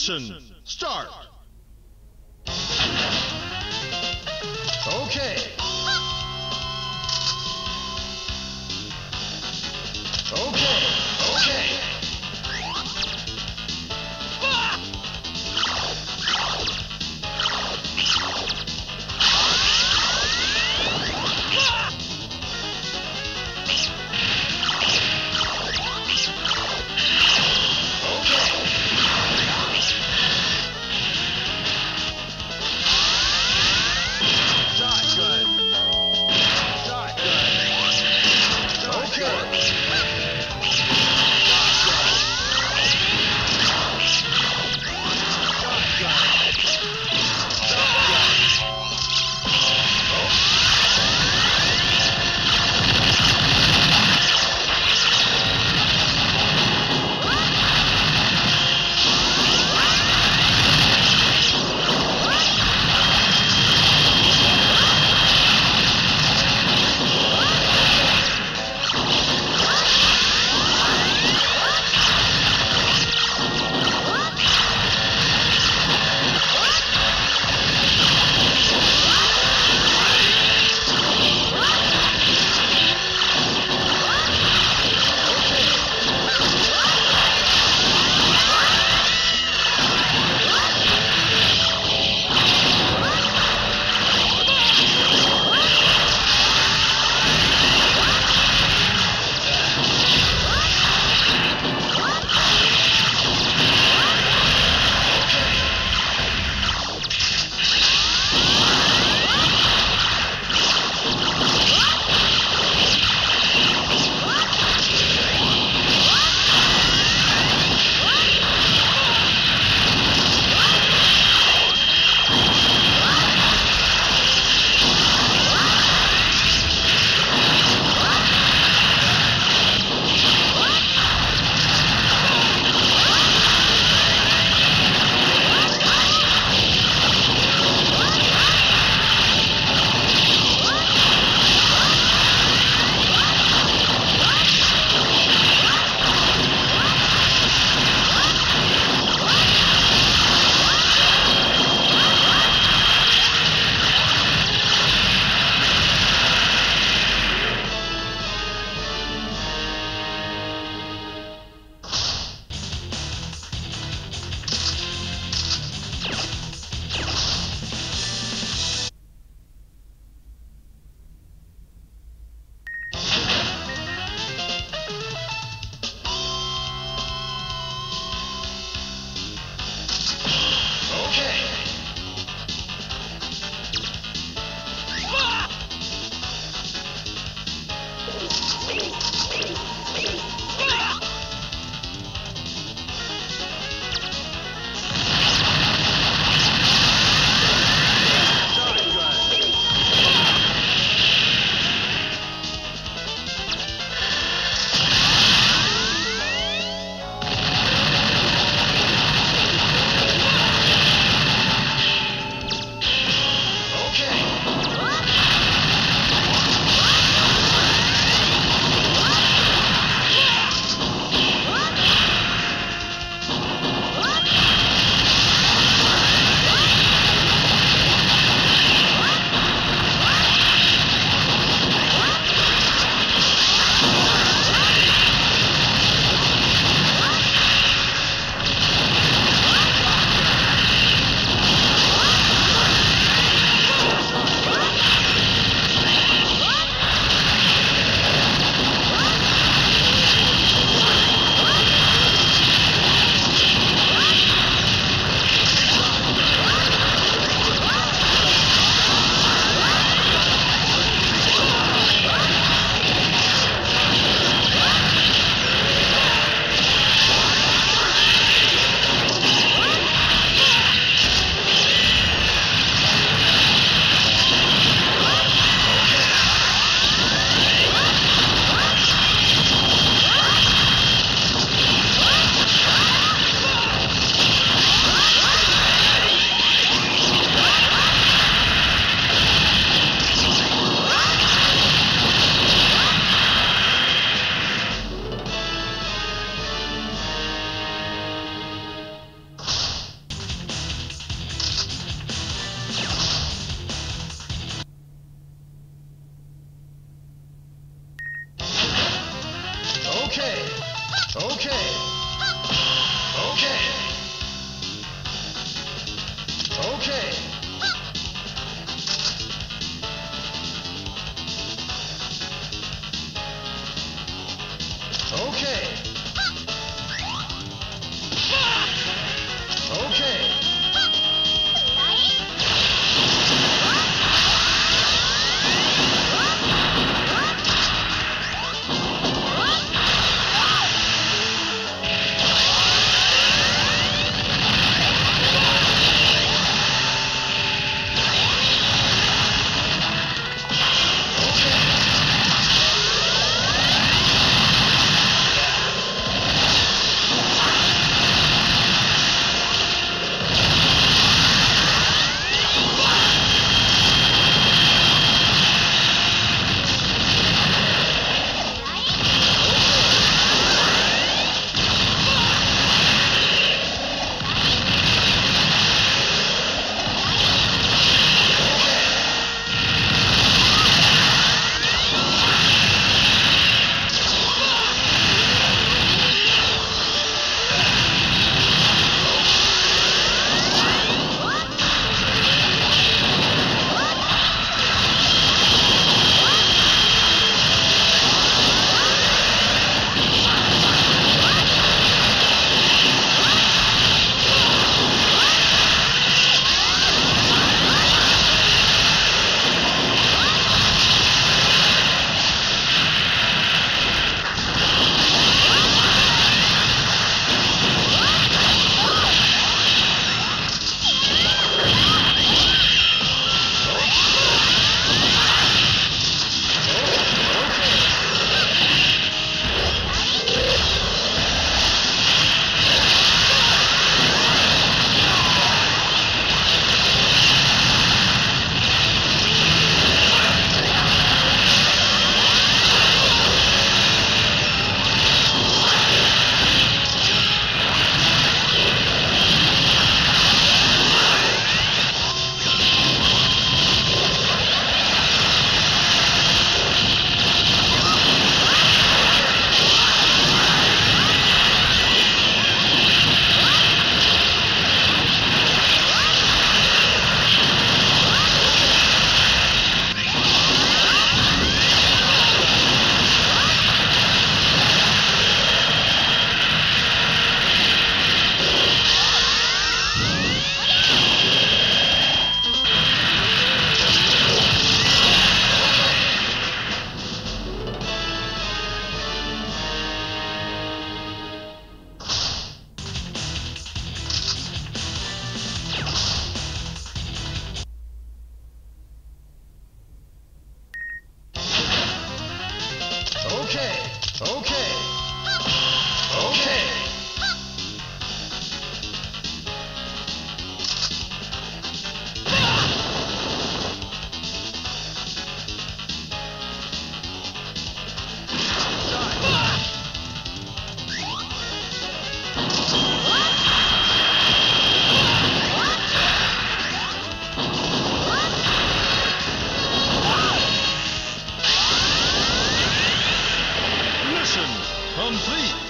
Ignition, start! Okay. Okay, okay. Okay. Complete.